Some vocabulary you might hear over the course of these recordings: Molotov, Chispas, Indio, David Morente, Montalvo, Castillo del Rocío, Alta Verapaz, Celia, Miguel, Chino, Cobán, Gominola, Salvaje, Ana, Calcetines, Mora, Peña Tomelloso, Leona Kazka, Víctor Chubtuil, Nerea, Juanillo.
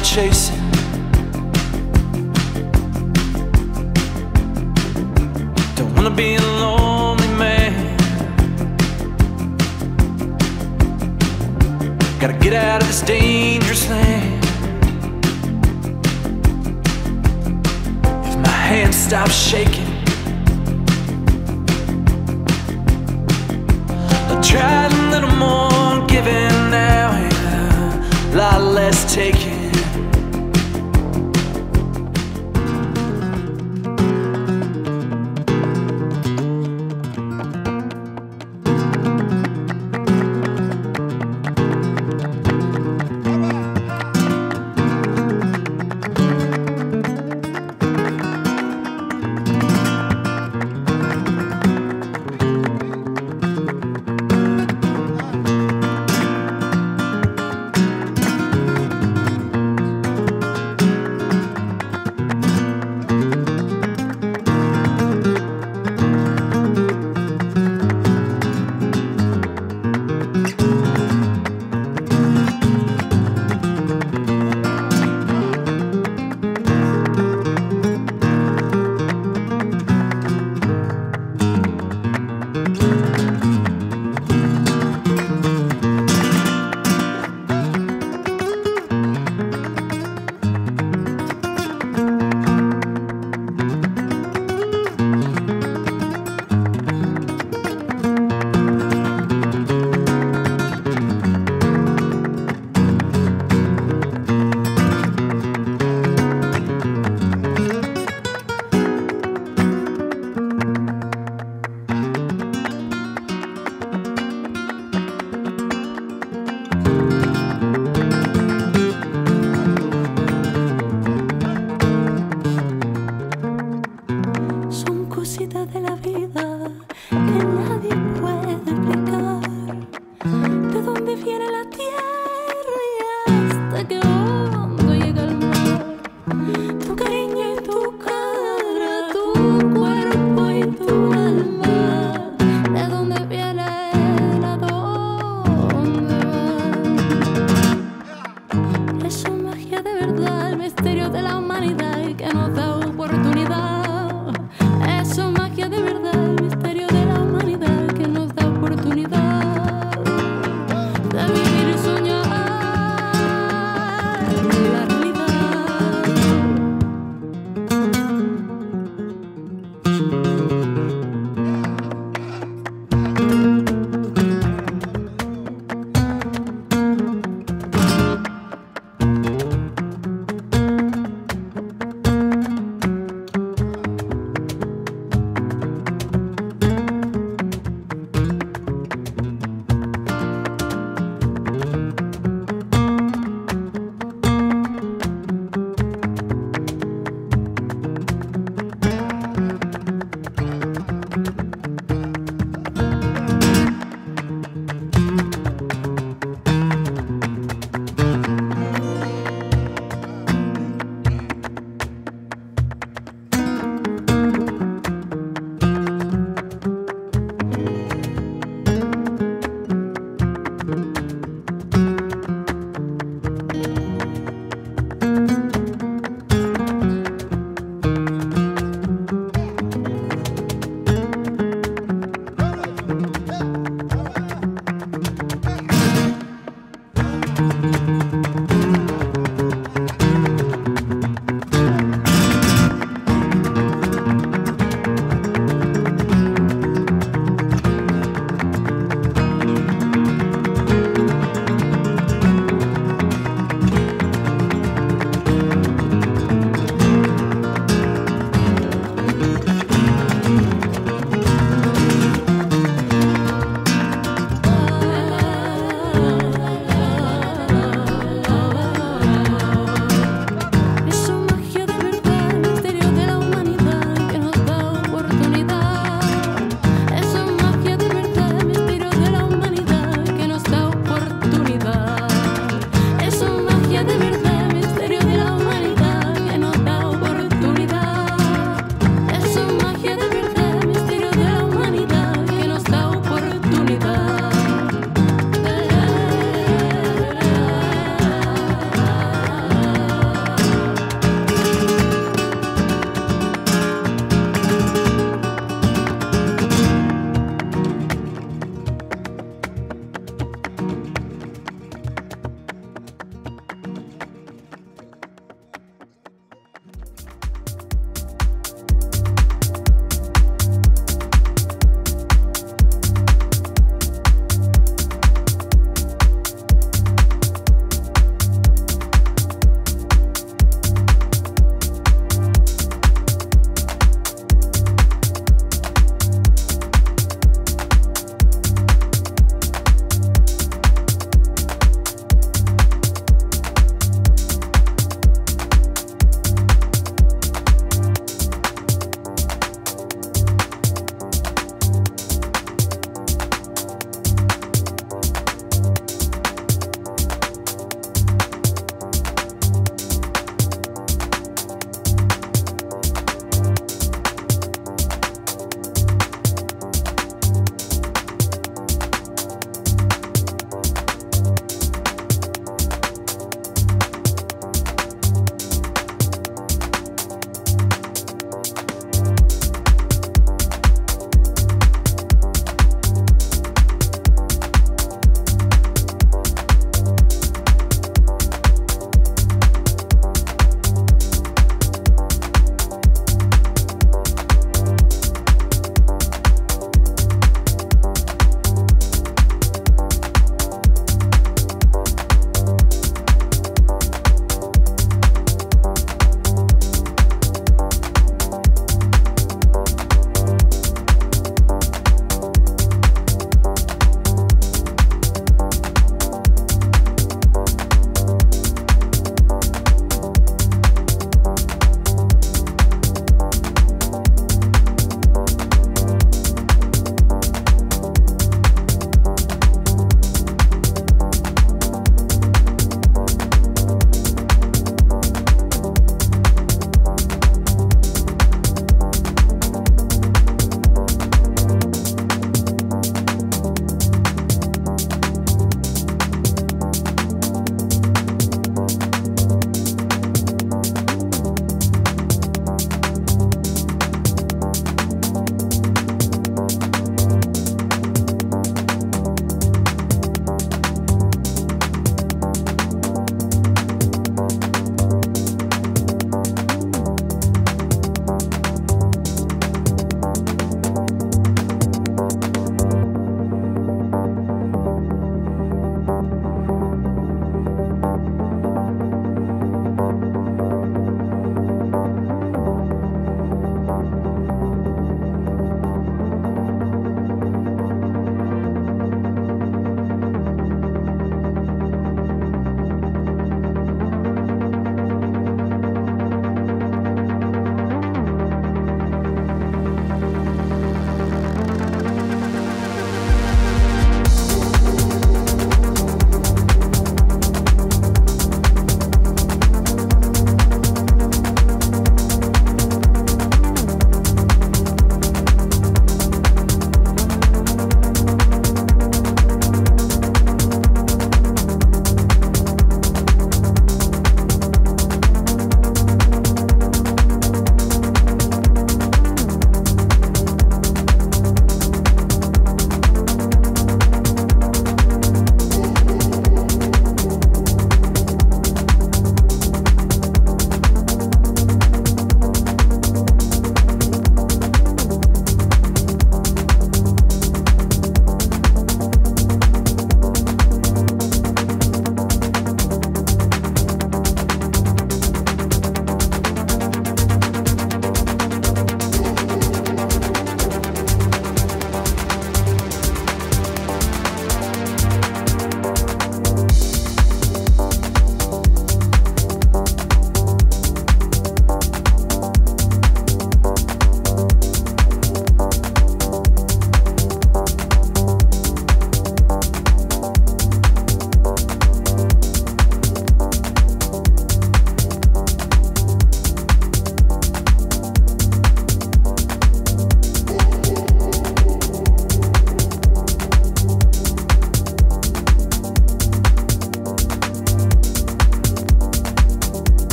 you're chasing. Don't wanna be a lonely man. Gotta get out of this dangerous land. If my hand stops shaking, I'll try a little more giving now and a lot less taking.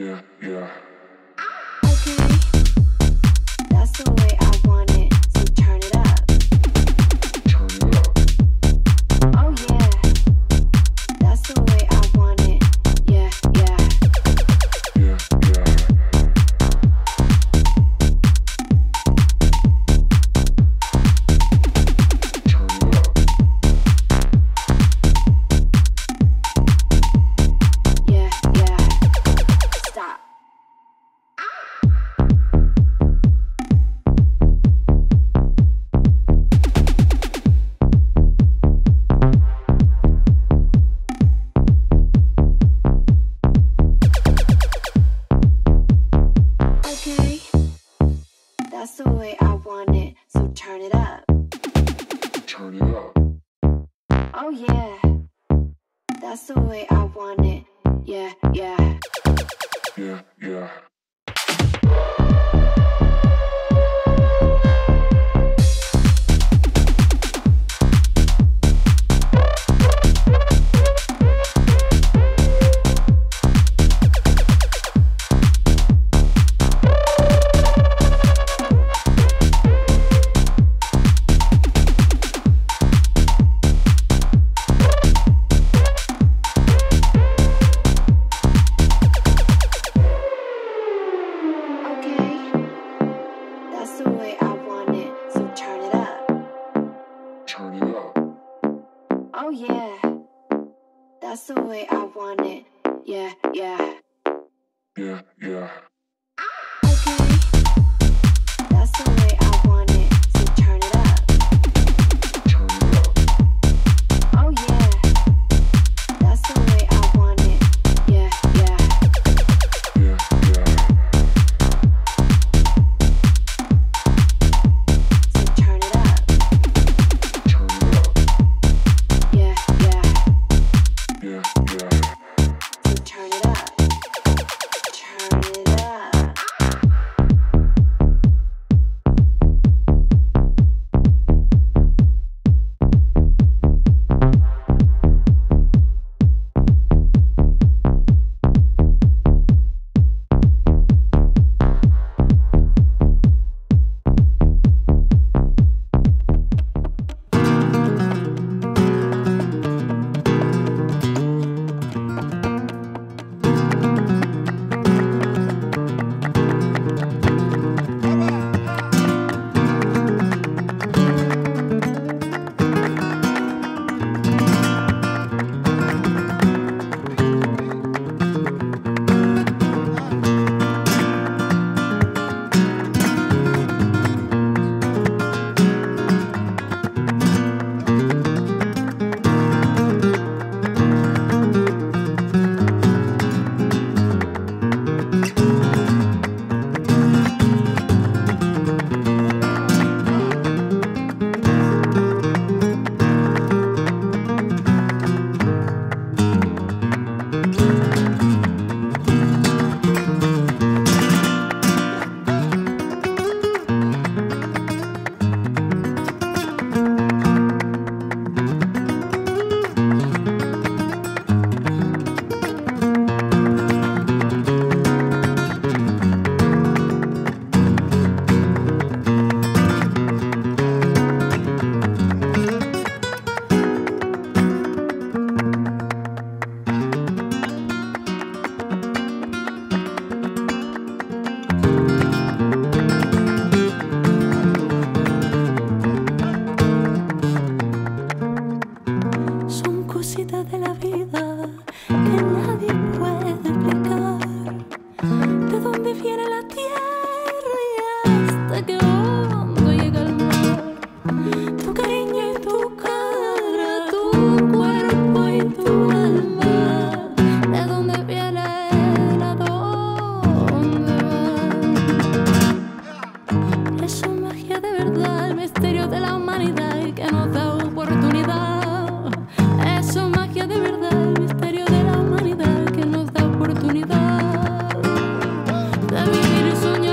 Vivir soñando.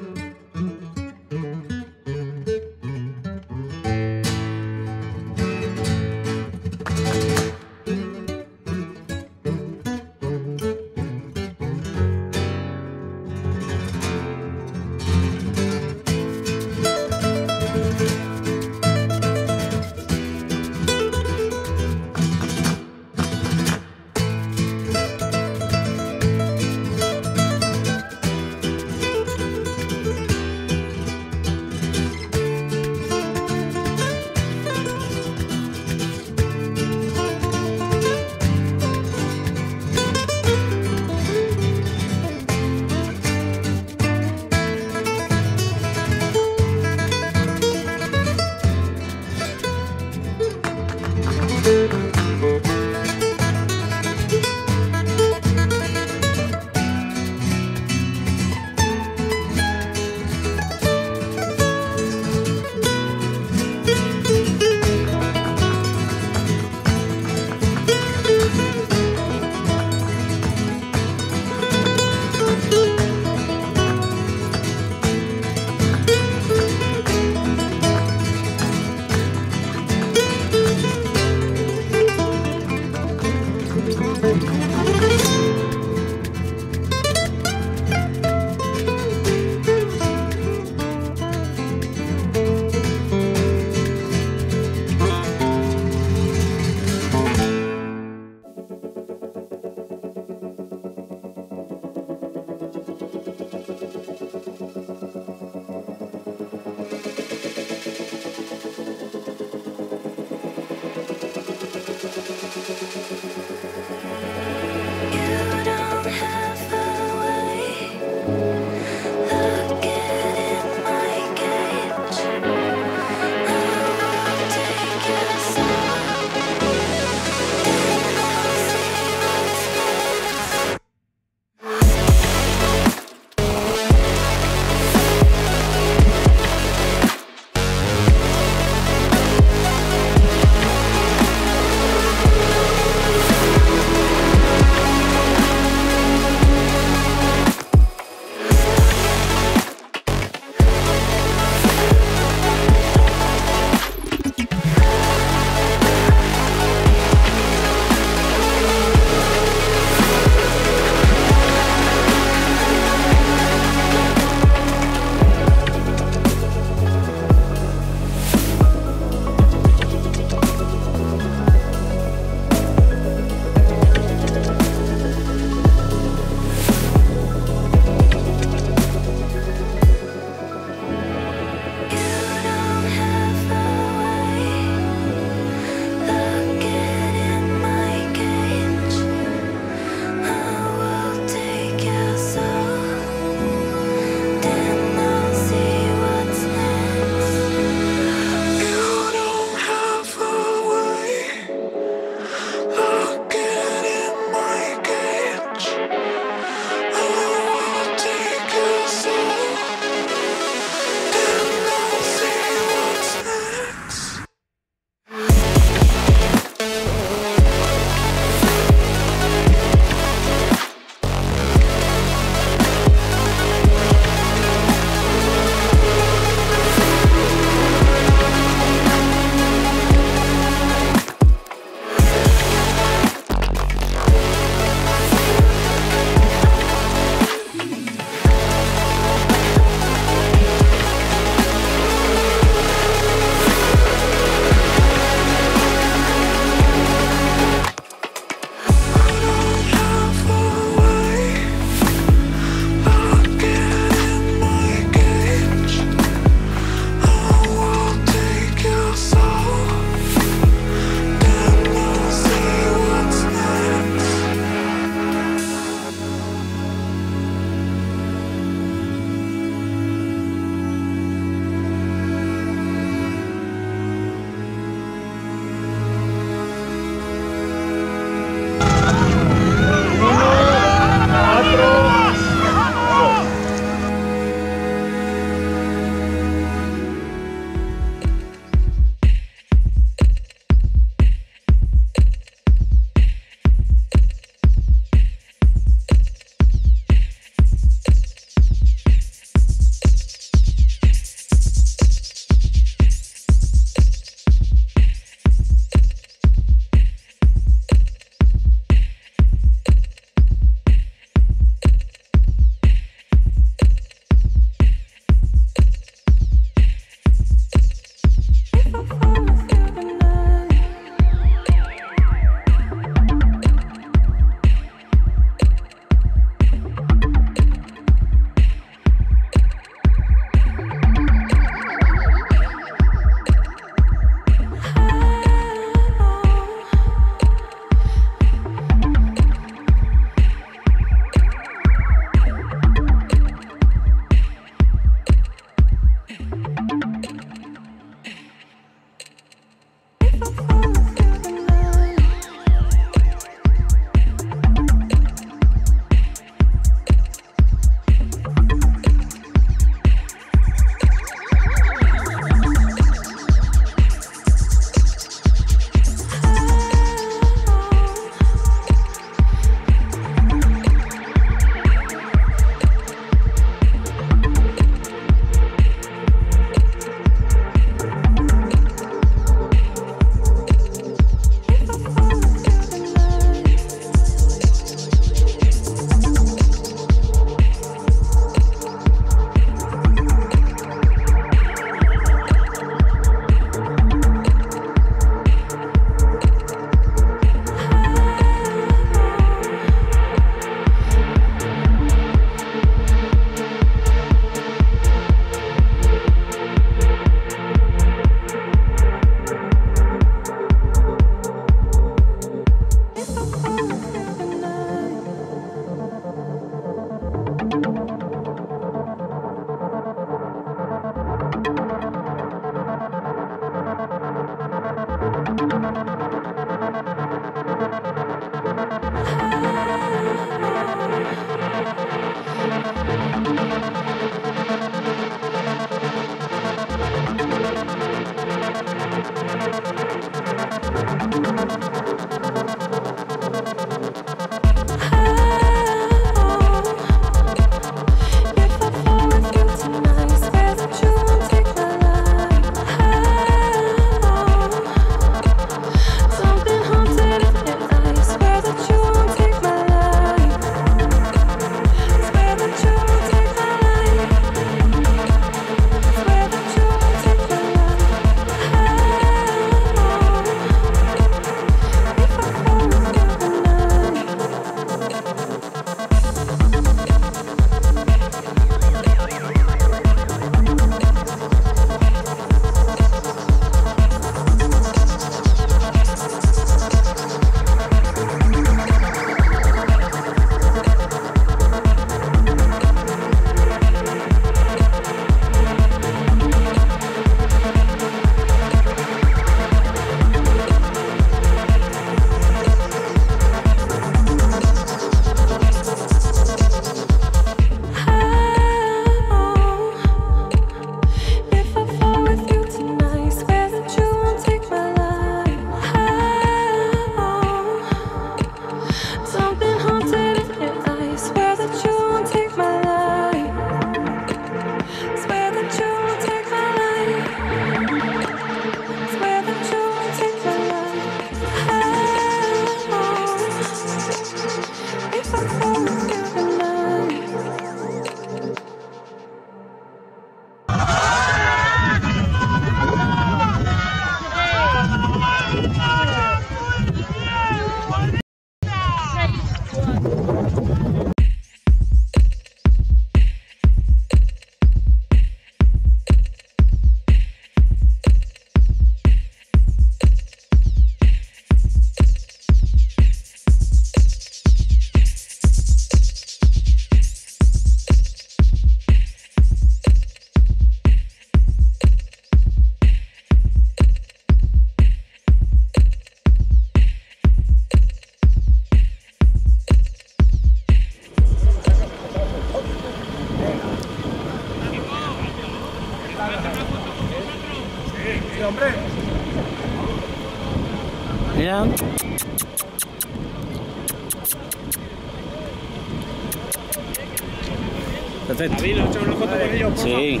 Perfecto. Sí.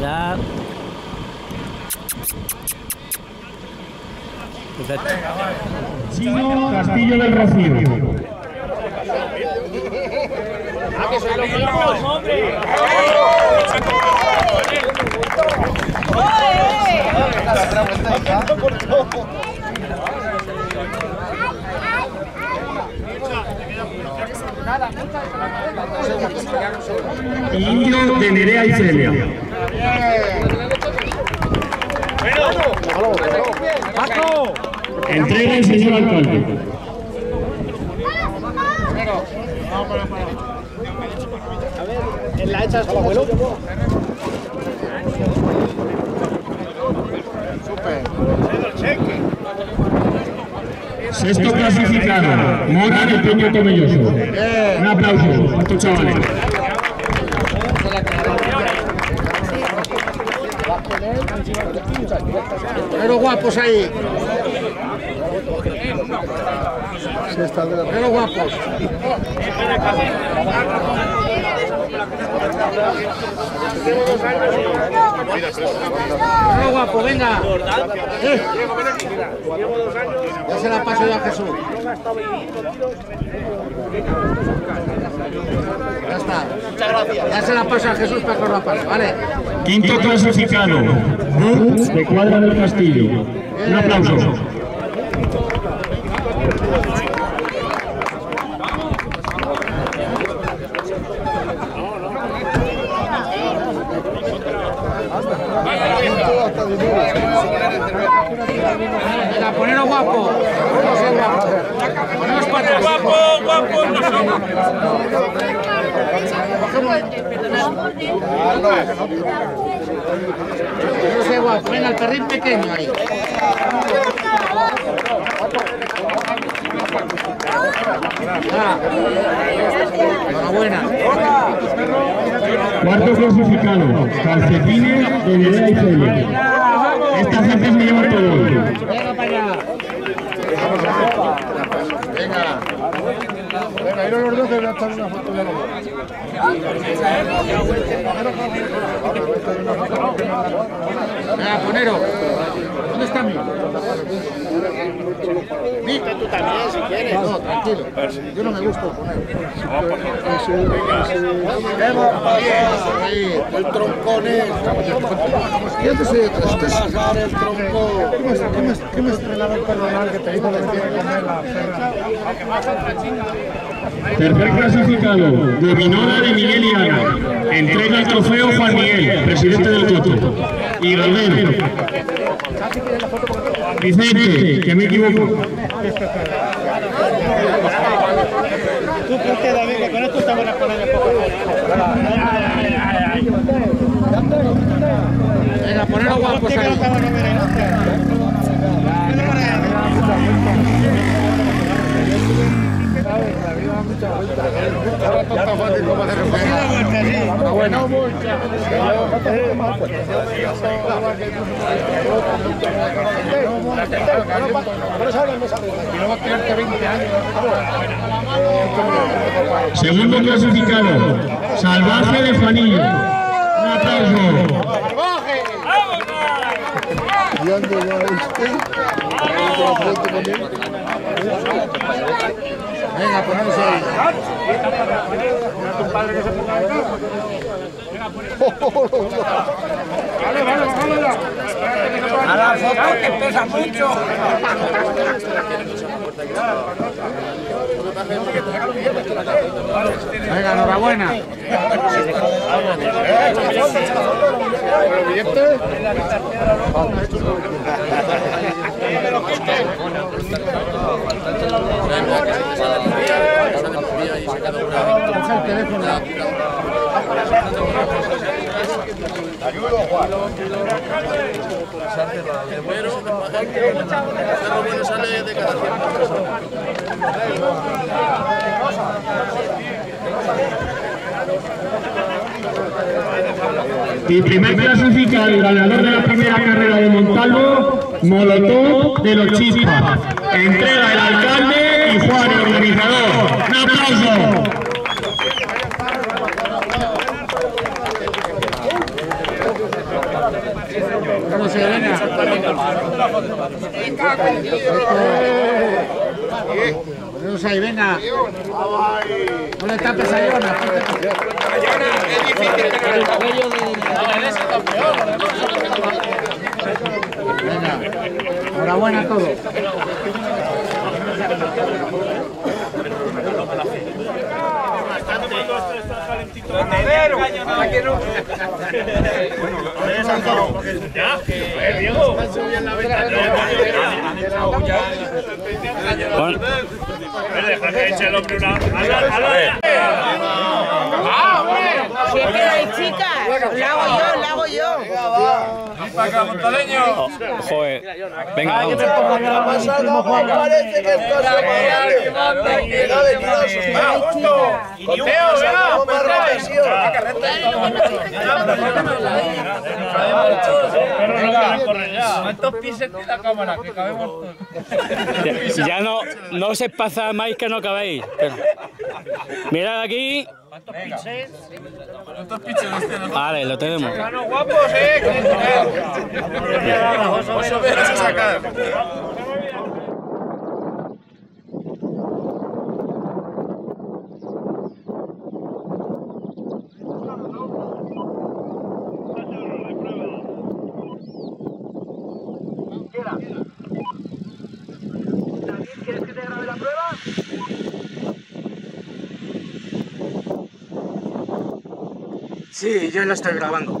Ya. Perfecto. Chino Castillo del Rocío. ¡Ah, que soy los mismos, hombre! Indio de Nerea y Celia. Entrega el señor alcalde. A ver. ¿La echas al abuelo? Sexto clasificado, Mora y Peña Tomelloso. Un aplauso a estos chavales. Pero guapos ahí. Pero guapos. Pero guapo, venga. Ya se la paso yo a Jesús. Ya está. Ya se la paso a Jesús para que os la pase, ¿vale? Quinto clasificado, de Cuadra del Castillo. Un aplauso. Venga, poneros guapo. Poneros patas. Guapo, guapo, no somos. No sé guapo. Venga, el perrín pequeño ahí. Enhorabuena. Cuarto clasificado, Calcetines de Nerea y Celia. Esta gente me lleva todo. Venga para allá. Venga. Venga, ir a los dos, deben estar en una foto de los. Venga, ponero. ¿Dónde está mi? Viste tú también, si quieres. No, tranquilo. Yo no me gusto poner. El troncones. ¿Quién soy? El tronco. ¿Qué me estrelaba el personal que te dijo que tiene que comer la perra? Tercer clasificado, Gominola de Miguel y Ana. Entrega el trofeo Juan Miguel, presidente del Coto. Y Roberto. Vicente, que me equivoco. Tú ponte, David, que con esto estamos a poner el poco. Venga, poneros guapos ahí. Segundo clasificado, Salvaje de Juanillo. Un aplauso. ¡Salvaje! ¡Vámonos! Venga, ponemos ahí. A la foto que pesa mucho. Venga, enhorabuena. Y primer clasificado y ganador de la primera carrera de Montalvo, Molotov de los Chispas. Entrega el alcalde y Juan, el organizador. ¡Un aplauso! ¿Cómo se ven? Ponemos ahí, venga. No le tapes a Iona. Es difícil tener el cabello de... Venga. Enhorabuena a todos. Deja que eche el hombre una... ¡Ah, hombre! Bueno, la hago yo. Venga, va. ¡Para acá, Montaleño! Joder. Venga, vamos. Parece que esto se va a dar. Ya no os pasa más que no cabéis. Mirad aquí. ¿Cuántos pinches? ¿Cuántos pinches? Vale, lo tenemos. ¡Canos guapos, eh! ¡Oso veros a sacar! ¿Quieres que te grabe la prueba? Sí, yo la estoy grabando.